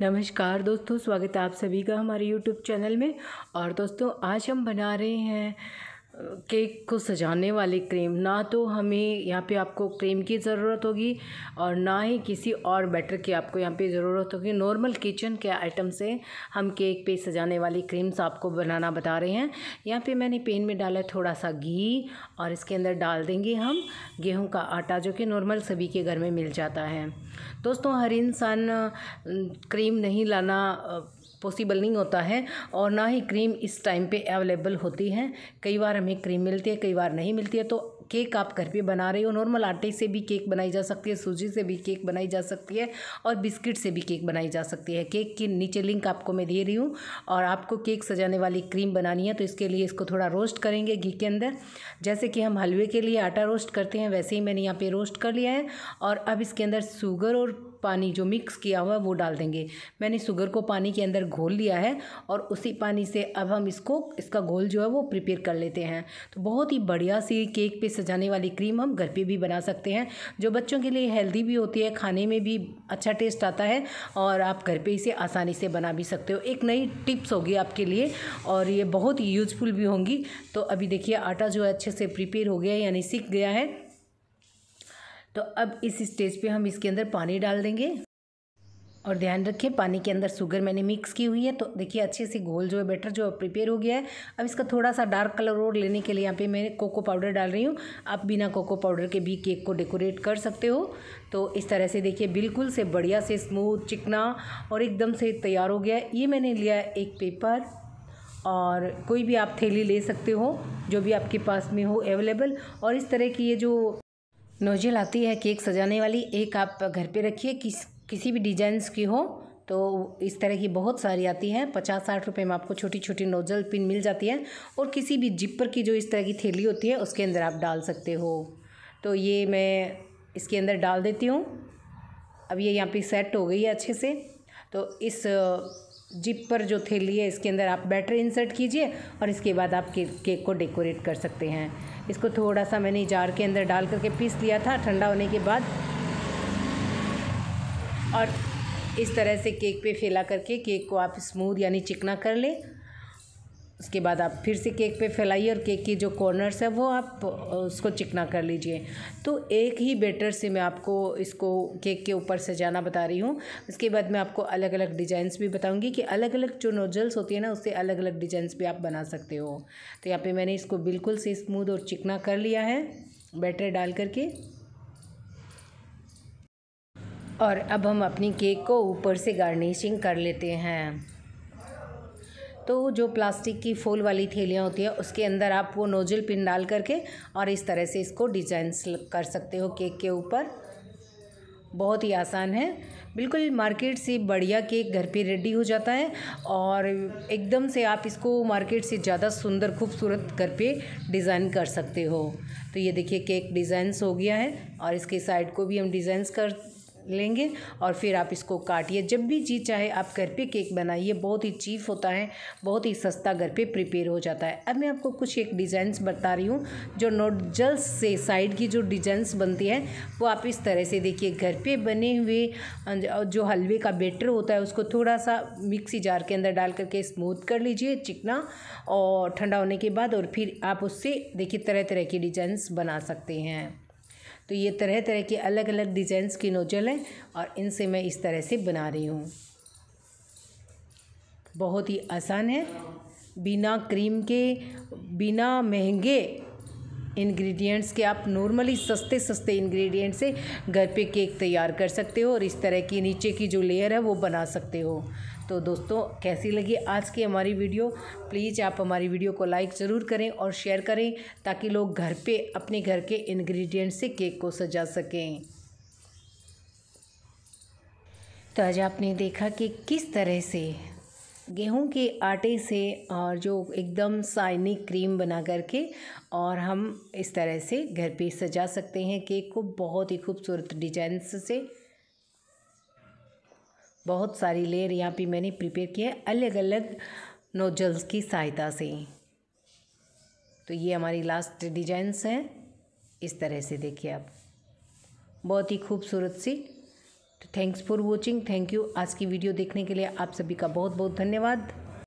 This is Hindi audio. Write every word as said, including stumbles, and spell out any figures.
नमस्कार दोस्तों, स्वागत है आप सभी का हमारे YouTube चैनल में। और दोस्तों आज हम बना रहे हैं केक को सजाने वाली क्रीम। ना तो हमें यहाँ पे आपको क्रीम की ज़रूरत होगी और ना ही किसी और बैटर की आपको यहाँ पे ज़रूरत होगी। नॉर्मल किचन के आइटम से हम केक पे सजाने वाली क्रीम्स आपको बनाना बता रहे हैं। यहाँ पे मैंने पैन में डाला थोड़ा सा घी और इसके अंदर डाल देंगे हम गेहूं का आटा, जो कि नॉर्मल सभी के घर में मिल जाता है। दोस्तों हर इंसान क्रीम नहीं लाना पॉसिबल नहीं होता है और ना ही क्रीम इस टाइम पे अवेलेबल होती है। कई बार हमें क्रीम मिलती है, कई बार नहीं मिलती है। तो केक आप घर पे बना रहे हो, नॉर्मल आटे से भी केक बनाई जा सकती है, सूजी से भी केक बनाई जा सकती है और बिस्किट से भी केक बनाई जा सकती है। केक की नीचे लिंक आपको मैं दे रही हूँ। और आपको केक सजाने वाली क्रीम बनानी है तो इसके लिए इसको थोड़ा रोस्ट करेंगे घी के अंदर। जैसे कि हम हलवे के लिए आटा रोस्ट करते हैं, वैसे ही मैंने यहाँ पर रोस्ट कर लिया है। और अब इसके अंदर शुगर और पानी जो मिक्स किया हुआ वो डाल देंगे। मैंने शुगर को पानी के अंदर घोल लिया है और उसी पानी से अब हम इसको इसका घोल जो है वो प्रिपेयर कर लेते हैं। तो बहुत ही बढ़िया सी केक पे सजाने वाली क्रीम हम घर पे भी बना सकते हैं, जो बच्चों के लिए हेल्दी भी होती है, खाने में भी अच्छा टेस्ट आता है और आप घर पे इसे आसानी से बना भी सकते हो। एक नई टिप्स होगी आपके लिए और ये बहुत यूजफुल भी होंगी। तो अभी देखिए आटा जो है अच्छे से प्रिपेयर हो गया है, यानी सीख गया है। तो अब इस स्टेज पे हम इसके अंदर पानी डाल देंगे। और ध्यान रखें पानी के अंदर शुगर मैंने मिक्स की हुई है। तो देखिए अच्छे से घोल जो है बैटर जो प्रिपेयर हो गया है। अब इसका थोड़ा सा डार्क कलर और लेने के लिए यहाँ पे मैं कोको पाउडर डाल रही हूँ। आप बिना कोको पाउडर के भी केक को डेकोरेट कर सकते हो। तो इस तरह से देखिए बिल्कुल से बढ़िया से स्मूथ चिकना और एकदम से तैयार हो गया है। ये मैंने लिया है एक पेपर और कोई भी आप थैली ले सकते हो जो भी आपके पास में हो अवेलेबल। और इस तरह की ये जो नोजल आती है केक सजाने वाली, एक आप घर पे रखिए, किस किसी भी डिजाइंस की हो। तो इस तरह की बहुत सारी आती है, पचास साठ रुपये में आपको छोटी छोटी नोजल पिन मिल जाती है। और किसी भी जिपर की जो इस तरह की थैली होती है उसके अंदर आप डाल सकते हो। तो ये मैं इसके अंदर डाल देती हूँ। अब ये यहाँ पे सेट हो गई है अच्छे से। तो इस जिप पर जो थैली है इसके अंदर आप बैटर इंसर्ट कीजिए और इसके बाद आप के, केक को डेकोरेट कर सकते हैं। इसको थोड़ा सा मैंने जार के अंदर डाल करके पीस लिया था ठंडा होने के बाद। और इस तरह से केक पे फैला करके केक को आप स्मूथ यानी चिकना कर लें। उसके बाद आप फिर से केक पे फैलाइए और केक की जो कॉर्नर्स है वो आप उसको चिकना कर लीजिए। तो एक ही बैटर से मैं आपको इसको केक के ऊपर सजाना बता रही हूँ। उसके बाद मैं आपको अलग अलग डिज़ाइंस भी बताऊँगी कि अलग अलग जो नोजल्स होती है ना उससे अलग अलग डिज़ाइंस भी आप बना सकते हो। तो यहाँ पे मैंने इसको बिल्कुल से स्मूथ और चिकना कर लिया है बैटर डाल करके। और अब हम अपनी केक को ऊपर से गार्निशिंग कर लेते हैं। तो जो प्लास्टिक की फूल वाली थैलियाँ होती है उसके अंदर आप वो नोजल पिन डाल करके और इस तरह से इसको डिजाइंस कर सकते हो केक के ऊपर। बहुत ही आसान है, बिल्कुल मार्केट से बढ़िया केक घर पे रेडी हो जाता है। और एकदम से आप इसको मार्केट से ज़्यादा सुंदर खूबसूरत घर पे डिज़ाइन कर सकते हो। तो ये देखिए केक डिज़ाइंस हो गया है और इसके साइड को भी हम डिज़ाइंस कर लेंगे। और फिर आप इसको काटिए जब भी जी चाहे आप घर पे केक बनाइए। बहुत ही चीप होता है, बहुत ही सस्ता घर पे प्रिपेयर हो जाता है। अब मैं आपको कुछ एक डिज़ाइंस बता रही हूँ जो नोजल्स से साइड की जो डिज़ाइंस बनती है वो आप इस तरह से देखिए घर पे बने हुए जो हलवे का बैटर होता है उसको थोड़ा सा मिक्सी जार के अंदर डाल करके स्मूथ कर लीजिए चिकना और ठंडा होने के बाद। और फिर आप उससे देखिए तरह तरह की डिज़ाइंस बना सकते हैं। तो ये तरह तरह के अलग अलग डिज़ाइंस की नोजल हैं और इनसे मैं इस तरह से बना रही हूँ। बहुत ही आसान है, बिना क्रीम के, बिना महंगे इंग्रेडिएंट्स के आप नॉर्मली सस्ते सस्ते इंग्रेडिएंट से घर पे केक तैयार कर सकते हो और इस तरह की नीचे की जो लेयर है वो बना सकते हो। तो दोस्तों कैसी लगी आज की हमारी वीडियो? प्लीज़ आप हमारी वीडियो को लाइक ज़रूर करें और शेयर करें ताकि लोग घर पे अपने घर के इंग्रेडिएंट से केक को सजा सकें। तो आज आपने देखा कि किस तरह से गेहूं के आटे से और जो एकदम शाइनी क्रीम बना करके और हम इस तरह से घर पे सजा सकते हैं केक को बहुत ही खूबसूरत डिजाइन्स से। बहुत सारी लेयर यहाँ पे मैंने प्रिपेयर किया है अलग अलग नोजल्स की सहायता से। तो ये हमारी लास्ट डिजाइन्स हैं। इस तरह से देखिए आप बहुत ही खूबसूरत सी तो thanks for watching, thank you. आज की वीडियो देखने के लिए आप सभी का बहुत बहुत धन्यवाद।